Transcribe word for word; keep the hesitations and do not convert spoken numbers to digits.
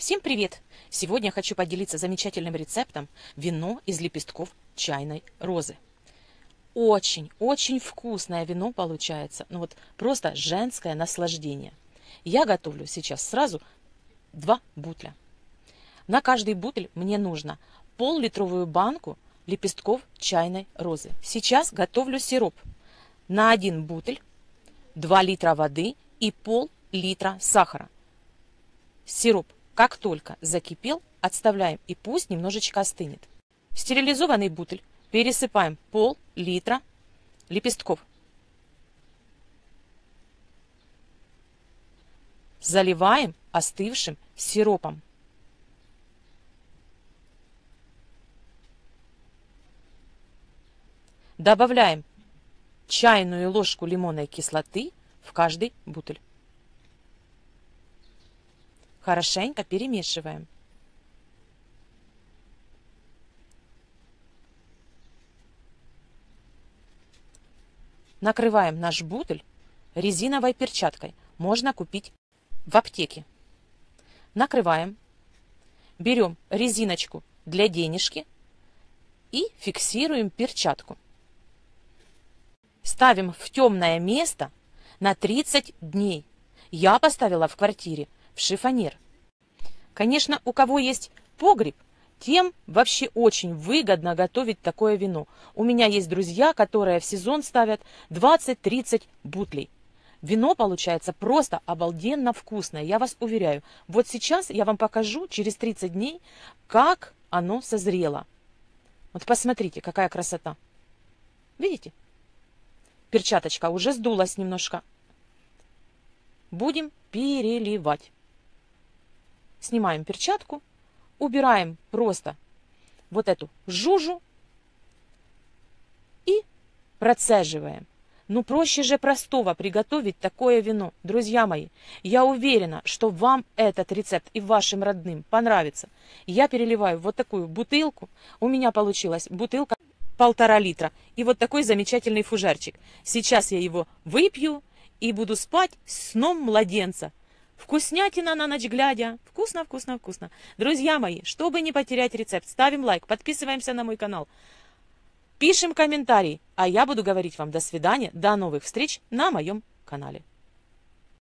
Всем привет! Сегодня я хочу поделиться замечательным рецептом вино из лепестков чайной розы. Очень-очень вкусное вино получается. Ну вот просто женское наслаждение. Я готовлю сейчас сразу два бутля. На каждый бутыль мне нужно пол-литровую банку лепестков чайной розы. Сейчас готовлю сироп. На один бутыль два литра воды и пол-литра сахара. Сироп. Как только закипел, отставляем и пусть немножечко остынет. В стерилизованный бутыль пересыпаем пол-литра лепестков. Заливаем остывшим сиропом. Добавляем чайную ложку лимонной кислоты в каждый бутыль. Хорошенько перемешиваем. Накрываем наш бутыль резиновой перчаткой. Можно купить в аптеке. Накрываем. Берем резиночку для денежки и фиксируем перчатку. Ставим в темное место на тридцать дней. Я поставила в квартире. В шифонер. Конечно, у кого есть погреб, тем вообще очень выгодно готовить такое вино. У меня есть друзья, которые в сезон ставят двадцать-тридцать бутлей. Вино получается просто обалденно вкусное, я вас уверяю. Вот сейчас я вам покажу через тридцать дней, как оно созрело. Вот посмотрите, какая красота. Видите? Перчаточка уже сдулась немножко. Будем переливать. Снимаем перчатку, убираем просто вот эту жужу и процеживаем. Ну проще же простого приготовить такое вино. Друзья мои, я уверена, что вам этот рецепт и вашим родным понравится. Я переливаю вот такую бутылку. У меня получилась бутылка полтора литра. И вот такой замечательный фужерчик. Сейчас я его выпью и буду спать сном младенца. Вкуснятина на ночь глядя. Вкусно, вкусно, вкусно. Друзья мои, чтобы не потерять рецепт, ставим лайк, подписываемся на мой канал, пишем комментарий, а я буду говорить вам до свидания, до новых встреч на моем канале.